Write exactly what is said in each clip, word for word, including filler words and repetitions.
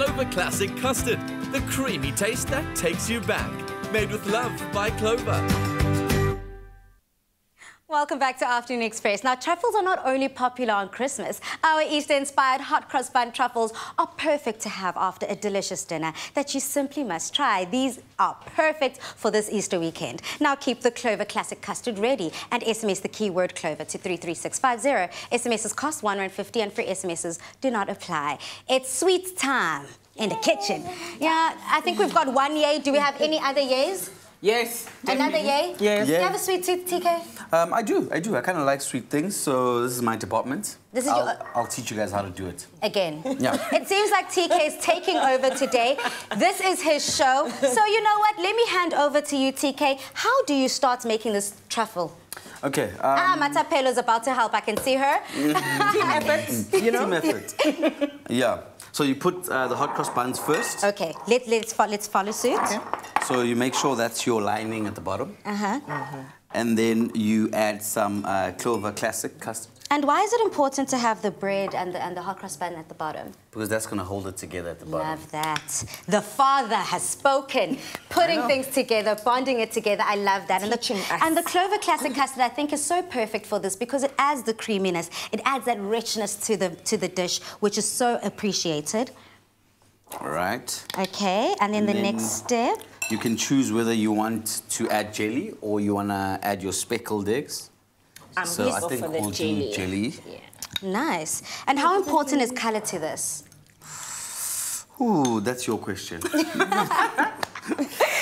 Clover Classic Custard, the creamy taste that takes you back. Made with love by Clover. Welcome back to Afternoon Express. Now, truffles are not only popular on Christmas. Our Easter-inspired hot cross bun truffles are perfect to have after a delicious dinner that you simply must try. These are perfect for this Easter weekend. Now, keep the Clover Classic Custard ready and S M S the keyword Clover to three three six five zero. S M Ses cost one rand fifty and free S M Ses do not apply. It's sweet time in the kitchen. Yeah, I think we've got one yay. Do we have any other yays? Yes. Another yay? Yes. Do you have a sweet tooth, T K? Um, I do, I do. I kind of like sweet things, so this is my department. This is I'll, your... I'll teach you guys how to do it. Again. Yeah. It seems like T K is taking over today. This is his show. So you know what? Let me hand over to you, T K. How do you start making this truffle? Okay. Um, ah, Matapelo is about to help. I can see her. Team effort, you know? Team effort. Yeah. So you put uh, the hot cross buns first. Okay. Let, let's, fo let's follow suit. Okay. So you make sure that's your lining at the bottom. Uh-huh. Mm-hmm. And then you add some uh, Clover Classic Custard. And why is it important to have the bread and the, and the hot cross bun at the bottom? Because that's going to hold it together at the bottom. Love that. The father has spoken. Putting things together, bonding it together. I love that. And the, and the Clover Classic Custard, I think, is so perfect for this because it adds the creaminess. It adds that richness to the, to the dish, which is so appreciated. All right. Okay. And then and the then... next step. You can choose whether you want to add jelly or you want to add your speckled eggs. I'm so I think we'll jelly. do jelly. Yeah. Nice. And how important is colour to this? Ooh, that's your question.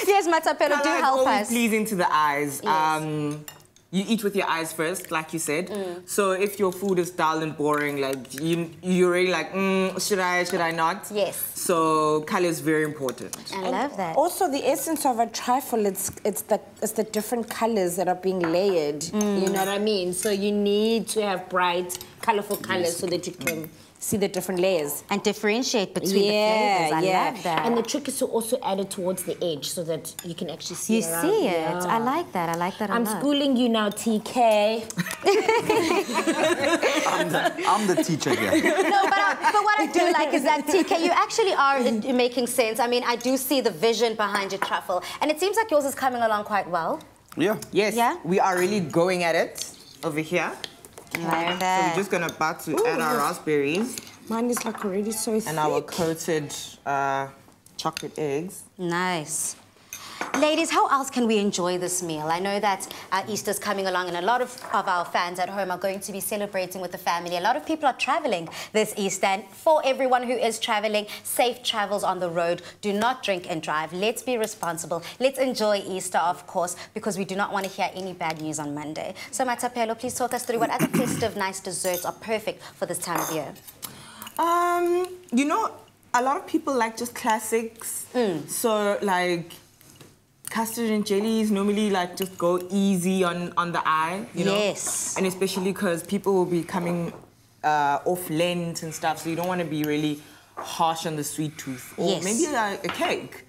Yes, Matapelo, do help us. Pleasing to the eyes. Yes. Um, you eat with your eyes first, like you said. Mm. So if your food is dull and boring, like you, you're already like, mm, should I, should I not? Yes. So colour is very important. I and love that. Also, the essence of a trifle, it's it's the it's the different colours that are being layered. Mm. You know what I mean? So you need to have bright, colourful colours so that you can see the different layers. And differentiate between yeah, the flavors. I yeah. love that. And the trick is to also add it towards the edge so that you can actually see you it. You see it. Yeah. I like that. I like that I'm a lot. Schooling you now, T K. I'm, the, I'm the teacher here. No, but, I, but what I do like is that, T K, you actually are making sense. I mean, I do see the vision behind your truffle. And it seems like yours is coming along quite well. Yeah. Yes. Yeah? We are really going at it over here. Like that. So we're just gonna about to Ooh, add our raspberries. Mine is like already so thick. And our coated uh, chocolate eggs. Nice. Ladies, how else can we enjoy this meal? I know that uh, Easter's coming along and a lot of, of our fans at home are going to be celebrating with the family. A lot of people are travelling this Easter, and for everyone who is travelling, safe travels on the road. Do not drink and drive. Let's be responsible. Let's enjoy Easter, of course, because we do not want to hear any bad news on Monday. So, Matapelo, please talk us through what other festive, nice desserts are perfect for this time of year. Um, you know, a lot of people like just classics. Mm. So, like... custard and jellies normally like just go easy on, on the eye, you know? Yes. And especially because people will be coming uh, off Lent and stuff, so you don't want to be really harsh on the sweet tooth. Or yes. maybe like a cake.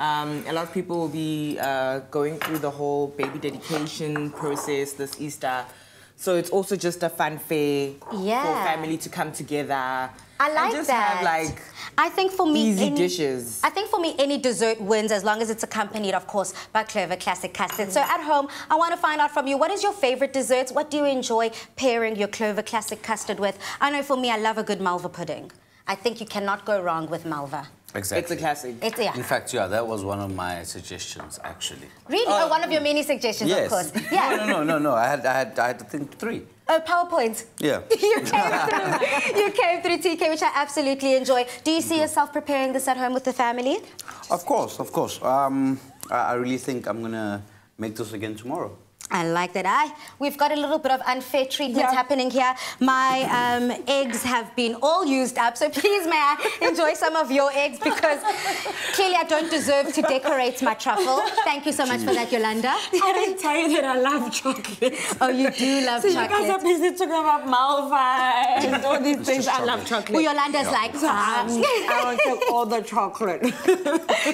Um, a lot of people will be uh, going through the whole baby dedication process this Easter. So it's also just a fun fair yeah. for family to come together. I like just that. Have, like, I think for me, easy any, dishes. I think for me, any dessert wins as long as it's accompanied, of course, by Clover Classic Custard. So at home, I want to find out from you, what is your favorite desserts? What do you enjoy pairing your Clover Classic Custard with? I know for me, I love a good Malva pudding. I think you cannot go wrong with Malva. Exactly. It's a classic. It's, yeah. In fact, yeah, that was one of my suggestions, actually. Really? Oh, oh one of your many suggestions, yes. of course. Yeah. No, no, no, no, no. I had, I had, I had to think three. Oh, PowerPoint. Yeah. you came through. You came through, T K, which I absolutely enjoy. Do you see yeah. yourself preparing this at home with the family? Of course, of course. Um, I really think I'm gonna make this again tomorrow. I like that. I, we've got a little bit of unfair treatment yeah. happening here. My um, eggs have been all used up, so please may I enjoy some of your eggs because clearly I don't deserve to decorate my truffle. Thank you so much for that, Yolanda. I didn't tell you that I love chocolate. Oh, you do love so chocolate. So you guys are busy talking about Malva and all these it's things. I love chocolate. Well, Yolanda's yeah. like, ah. I want to take all the chocolate.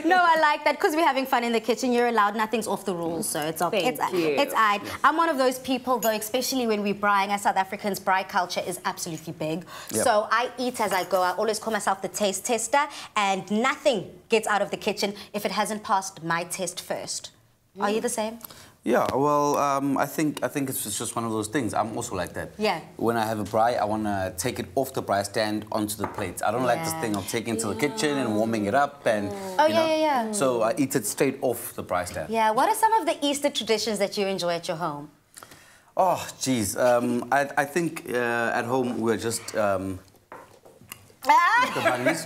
No, I like that because we're having fun in the kitchen. You're allowed. Nothing's off the rules, so it's okay. Thank it's, you. It's side. Yes. I'm one of those people, though, especially when we're braaiing, as South Africans, braai culture is absolutely big. Yep. So I eat as I go. I always call myself the taste tester, and nothing gets out of the kitchen if it hasn't passed my test first. Mm. Are you the same? Yeah, well, um, I think I think it's just one of those things. I'm also like that. Yeah. When I have a braai, I want to take it off the braai stand onto the plates. I don't yeah. like this thing of taking it to yeah. the kitchen and warming it up and. Oh you yeah, know, yeah, yeah. So I eat it straight off the braai stand. Yeah. What are some of the Easter traditions that you enjoy at your home? Oh, geez, um, I I think uh, at home we're just. Um, Easter bunnies.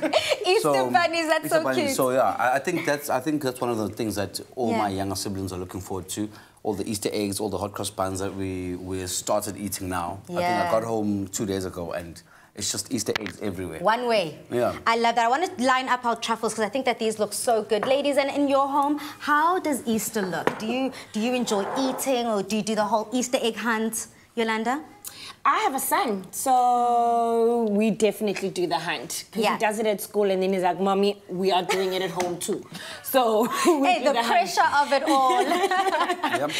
Easter so, bunnies, that's Easter so bunnies. Cute. So yeah, I, I think that's I think that's one of the things that all yeah. my younger siblings are looking forward to. All the Easter eggs, all the hot cross buns that we we started eating now. Yeah. I think I got home two days ago and it's just Easter eggs everywhere. One way. Yeah. I love that. I want to line up our truffles because I think that these look so good. Ladies, and in your home, how does Easter look? Do you do you enjoy eating or do you do the whole Easter egg hunt, Yolanda? I have a son, so we definitely do the hunt. Because yeah. he does it at school and then he's like, Mommy, we are doing it at home too. So we hey, do the, the pressure hunt. Of it all. Yep.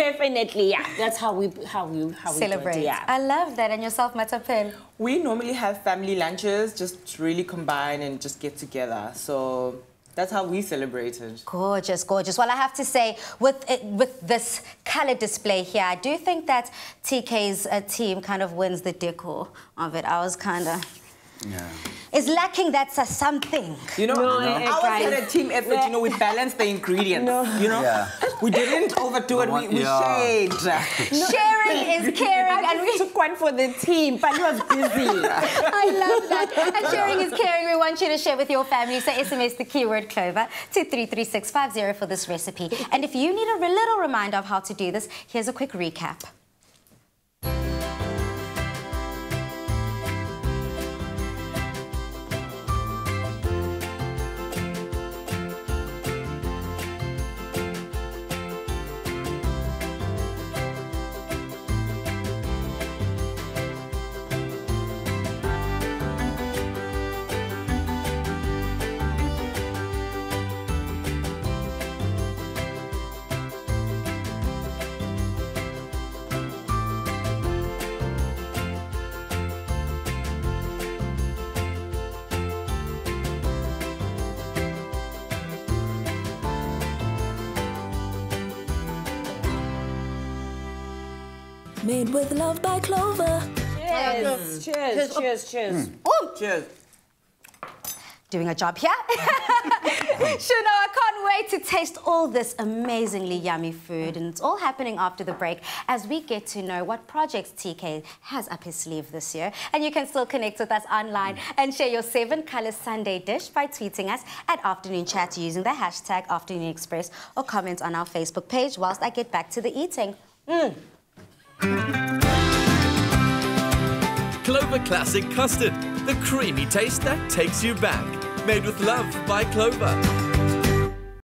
Definitely, yeah. That's how we how we how celebrate. We do it, yeah. I love that. And yourself, Matapelo? We normally have family lunches, just really combine and just get together. So that's how we celebrated. Gorgeous, gorgeous. Well, I have to say, with it, with this colour display here, I do think that T K's uh, team kind of wins the decor of it. I was kind of... Yeah. It's lacking that's a something. You know, no, no. I was in a team effort, yeah. you know, we balanced the ingredients, no. you know? Yeah. We didn't overdo it, we, we yeah. shared. No. Sharing is caring. I and we took one for the team, but it was busy. I love that. And sharing is caring. We want you to share with your family, so S M S the keyword Clover to three three six five zero for this recipe. And if you need a little reminder of how to do this, here's a quick recap. Made with love by Clover. Cheers. Cheers. Cheers. Cheers. Cheers. Mm. Oh. Cheers. Doing a job here. Shuna, I can't wait to taste all this amazingly yummy food. And it's all happening after the break as we get to know what projects T K has up his sleeve this year. And you can still connect with us online mm. and share your seven colour Sunday dish by tweeting us at Afternoon Chat using the hashtag Afternoon Express or comment on our Facebook page whilst I get back to the eating. Mm. Clover Classic Custard, the creamy taste that takes you back. Made with love by Clover.